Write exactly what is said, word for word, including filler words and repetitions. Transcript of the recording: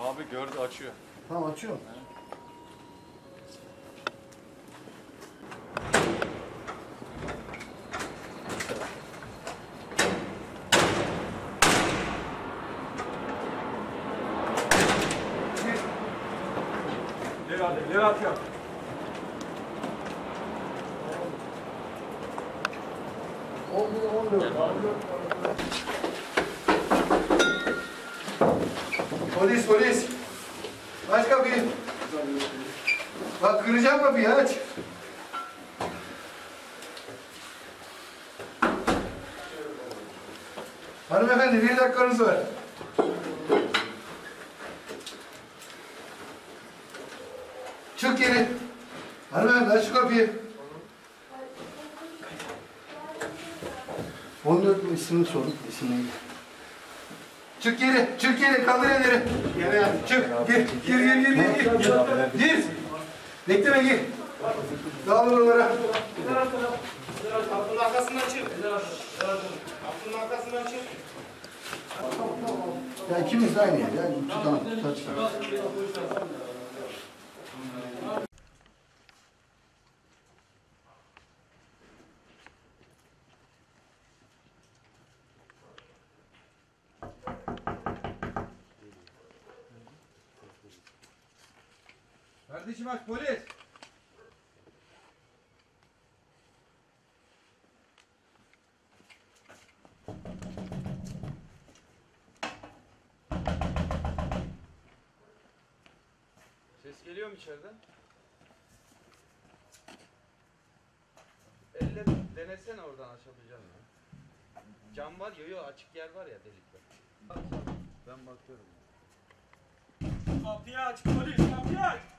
Abi gördü, açıyor. Tamam, açıyor. Hadi, ileri atıyor. on bir on dört. Polis, polis. Aç kapıyı. Bak, kıracağım kapıyı, aç. Hanımefendi, bir dakikanız var. Çık geri. Hanımefendi, aç şu kapıyı. on dört mi? İsmini sorun. İsmini. Çık geri. Çık geri. Kaldır elleri. Geri abi. Çık. Gir. Gir. Gir. Gir. Gir. Gir. Bekleme, gir. Dağılır onlara. Kapının arkasından çık. Kapının arkasından çık. Ya ikimiz de aynı ya. Tutalım. Tutalım. Kardeşim bak, polis. Ses geliyor mu içeriden? Elle denesene, oradan açabileceğim ya. Cam var ya, açık yer var ya, delikler. Ben bakıyorum. Kapıyı aç polis, kapıyı aç.